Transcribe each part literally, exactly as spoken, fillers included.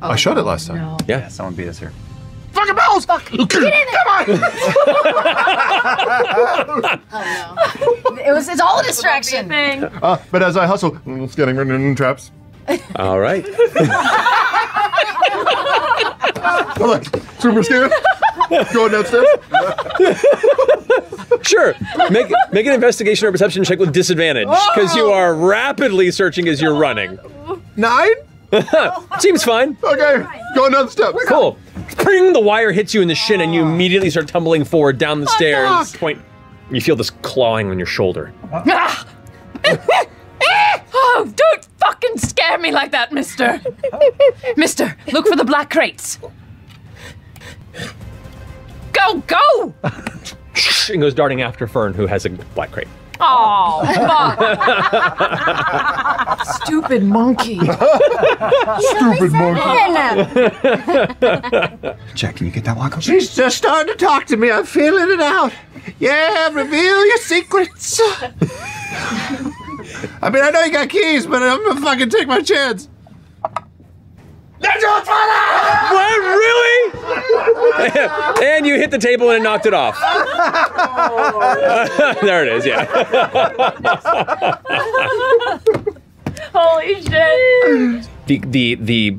Oh, I showed it last time. No. Yeah. yeah, someone beat us here. Fucking bells! Fuck. Get in there! Come on! Oh no! It was—it's all a distraction. Uh, but as I hustle, it's getting rid of traps. All right. I'm like super scared. Going downstairs. Sure. Make make an investigation or perception check with disadvantage because you are rapidly searching as you're running. Nine. Seems fine. Okay, going down the steps. Cool. Ping! The wire hits you in the shin, and you immediately start tumbling forward down the oh, stairs. Fuck. Point. You feel this clawing on your shoulder. Ah. Oh, don't fucking scare me like that, mister. Mister, look for the black crates. Go, go! And goes darting after Fearne, who has a black crate. Oh, fuck. Stupid monkey. Stupid monkey. Jack, can you get that lock open? She's just starting to talk to me. I'm feeling it out. Yeah, reveal your secrets. I mean, I know you got keys, but I'm gonna fucking take my chance. Natural twenty! What, really? And you hit the table and it knocked it off. Oh. There it is, yeah. Holy shit. The, the, the,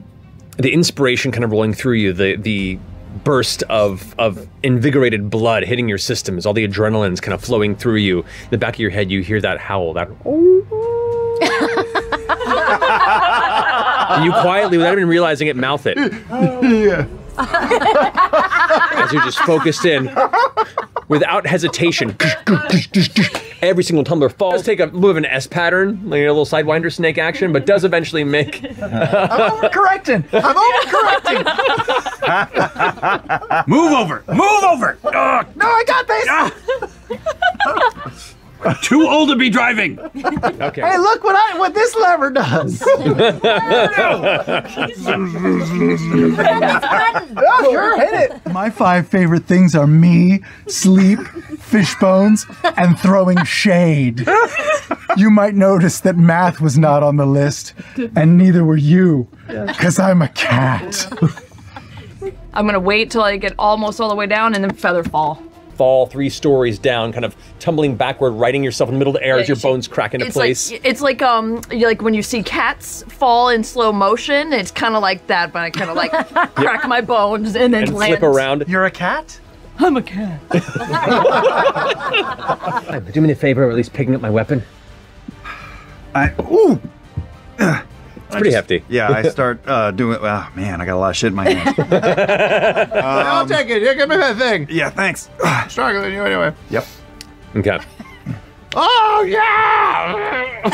the inspiration kind of rolling through you, the, the burst of, of invigorated blood hitting your system as all the adrenaline's kind of flowing through you. In the back of your head, you hear that howl, that... And you quietly, without even realizing it, mouth it. Yeah. As you're just focused in, without hesitation, every single tumbler falls. Let's take a move an S pattern, like a little sidewinder snake action, but does eventually make. I'm overcorrecting. I'm overcorrecting. Move over. Move over. Ugh. No, I got this. Ah. I'm too old to be driving. Okay. Hey, look what I what this lever does. Oh, sure, hit it. My five favorite things are me, sleep, fish bones, and throwing shade. You might notice that math was not on the list, and neither were you, because I'm a cat. I'm gonna wait till I get almost all the way down and then feather fall. Fall three stories down, kind of tumbling backward, righting yourself in the middle of the air yeah, as your she, bones crack into it's place. Like, it's like um, like when you see cats fall in slow motion. It's kind of like that, but I kind of like crack my bones and then and land. Flip around. You're a cat? I'm a cat. Right, do me a favor, or at least picking up my weapon. I ooh. Uh, it's pretty just, hefty. Yeah, I start uh, doing. Oh man, I got a lot of shit in my hand. um, I'll take it. Here, give me that thing. Yeah, thanks. Struggling you anyway. Yep. Okay. Oh yeah!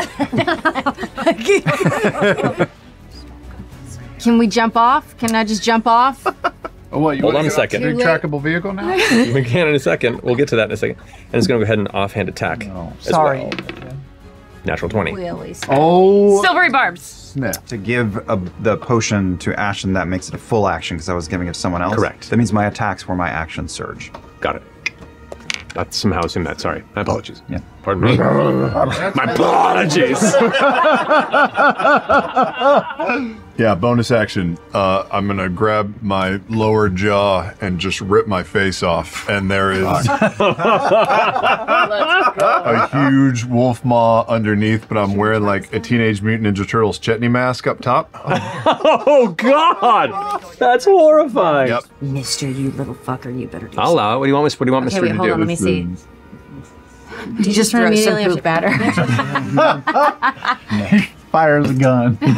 Can we jump off? Can I just jump off? Oh, what, you Hold on a second. Your trackable vehicle now? We can in a second. We'll get to that in a second. And it's going to go ahead and offhand attack. No. Sorry. Well. Natural twenty. Really oh, Silvery Barbs. Snap. To give a, the potion to Ashton, that makes it a full action because I was giving it to someone else. Correct. That means my attacks were my action surge. Got it. I somehow assumed that. Sorry. My apologies. Yeah. Pardon me. My apologies. Yeah, bonus action. Uh, I'm going to grab my lower jaw and just rip my face off. And there is a huge wolf maw underneath, but I'm wearing like a Teenage Mutant Ninja Turtles Chetney mask up top. Oh, God. That's horrifying. Yep. Mister, you little fucker, you better do something. I'll, uh, what do you want, Mister, what do you want okay, Mister wait, to hold do? On, let me see. Do you just throw some poop at her? Fires a gun. His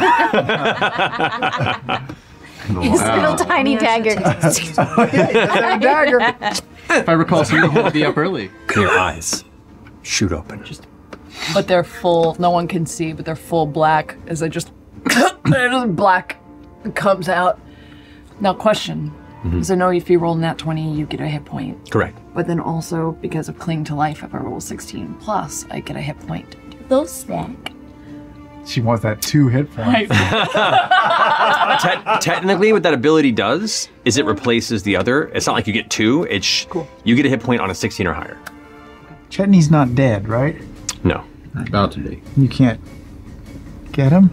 wow. little tiny dagger. Oh, yeah, he does have a dagger. If I recall, so you hold me up early. Your eyes shoot open. Just, but they're full. No one can see, but they're full black. As I just black comes out. Now, question. Mm-hmm. So no, if you roll nat twenty, you get a hit point. Correct. But then also, because of Cling to Life, if I roll sixteen plus, I get a hit point. Do those stack? She wants that two hit points. Right. Te technically, what that ability does is it replaces the other. It's not like you get two. It's cool. You get a hit point on a sixteen or higher. Chetney's not dead, right? No. About to be. You can't get him?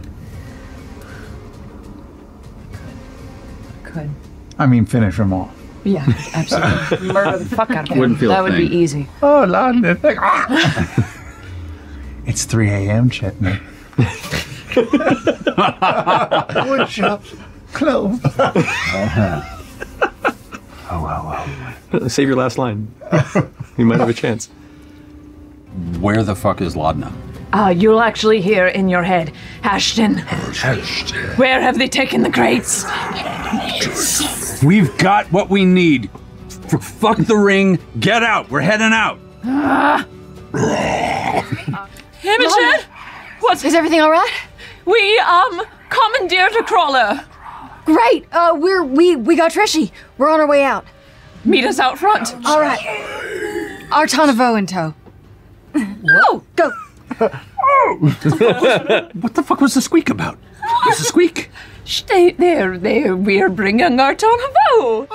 could. I mean, finish them all. Yeah, absolutely. Murder the fuck out of him. Wouldn't feel that would be easy. Oh, Laudna. Ah. It's three A M Chetney. Wood shop. Clove. Uh-huh. Oh, wow, wow. Save your last line. You might have a chance. Where the fuck is Laudna? Uh, you'll actually hear in your head, Ashton. Ashton. Where have they taken the crates? We've got what we need. F fuck the ring. Get out. We're heading out. Uh, hey, Michelle. What? Is everything all right? We, um, commandeered a crawler. Great. Uh, we're, we, we got Trishy. We're on our way out. Meet us out front. Oh, all right. Artanovo in tow. Oh, go. Oh. What the fuck was the squeak about? What's the squeak? Stay there, there. We're bringing Artanovo.